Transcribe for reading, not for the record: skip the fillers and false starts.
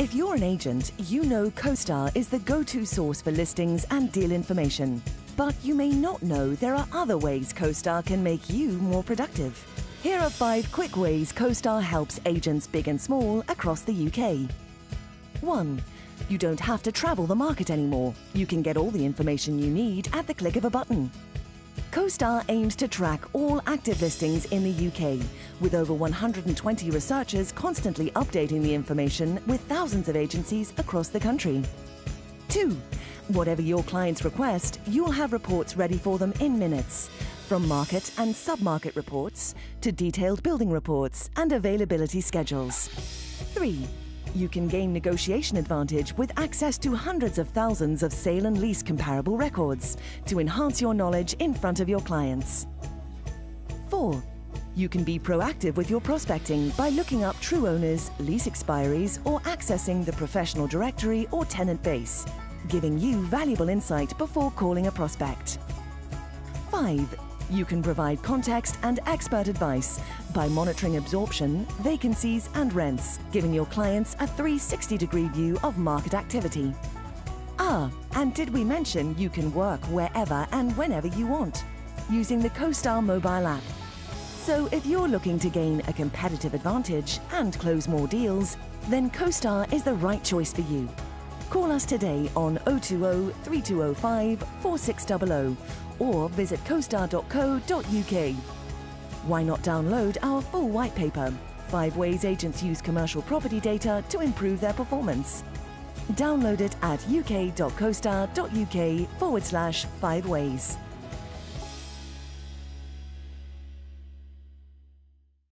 If you're an agent, you know CoStar is the go-to source for listings and deal information. But you may not know there are other ways CoStar can make you more productive. Here are 5 quick ways CoStar helps agents big and small across the UK. 1. You don't have to travel the market anymore. You can get all the information you need at the click of a button. CoStar aims to track all active listings in the UK, with over 120 researchers constantly updating the information with thousands of agencies across the country. 2. Whatever your clients request, you'll have reports ready for them in minutes, from market and sub-market reports to detailed building reports and availability schedules. 3. You can gain negotiation advantage with access to hundreds of thousands of sale and lease comparable records to enhance your knowledge in front of your clients. 4. You can be proactive with your prospecting by looking up true owners, lease expiries, or accessing the professional directory or tenant base, giving you valuable insight before calling a prospect. 5. You can provide context and expert advice by monitoring absorption, vacancies and rents, giving your clients a 360-degree view of market activity. And did we mention you can work wherever and whenever you want using the CoStar mobile app? So if you're looking to gain a competitive advantage and close more deals, then CoStar is the right choice for you. Call us today on 020 3205 4600 or visit costar.co.uk. Why not download our full white paper, 5 Ways Agents Use Commercial Property Data to Improve Their Performance? Download it at uk.costar.uk/5ways.